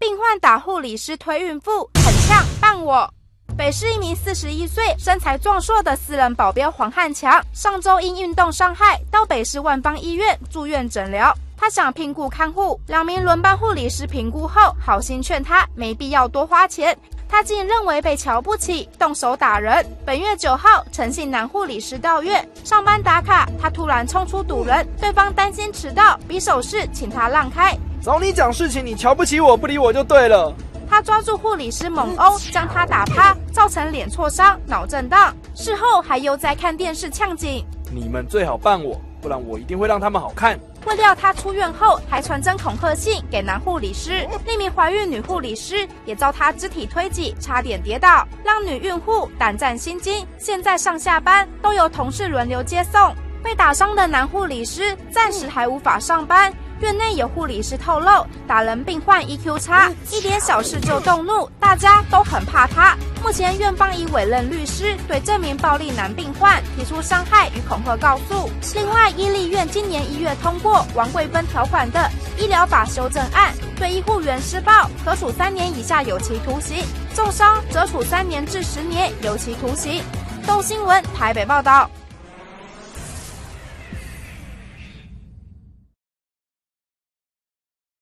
病患打护理师推孕妇，很呛办我。北市一名41岁、身材壮硕的私人保镖黄汉强，上周因运动伤害到北市万方医院住院诊疗。他想聘雇看护，两名轮班护理师评估后，好心劝他没必要多花钱。 他竟认为被瞧不起，动手打人。本月9号，诚信男护理师到院上班打卡，他突然冲出堵人，对方担心迟到，比手势请他让开。找你讲事情，你瞧不起我，不理我就对了。他抓住护理师猛殴，将他打趴，造成脸挫伤、脑震荡。事后还悠哉看电视呛警：“你们最好办我，不然我一定会让他们好看。” 未料他出院后还传真恐吓信给男护理师，另一名怀孕女护理师也遭他肢体推挤，差点跌倒，让女孕护胆战心惊。现在上下班都由同事轮流接送。被打伤的男护理师暂时还无法上班。院内有护理师透露，打人病患 EQ 差，一点小事就动怒，大家都很怕他。目前院方已委任律师对这名暴力男病患提出伤害与恐吓告诉。另外，伊利院今年1月通过王桂芬条款的医疗法修正案，对医护员施暴可处3年以下有期徒刑，重伤则处3年至10年有期徒刑。东新闻台北报道。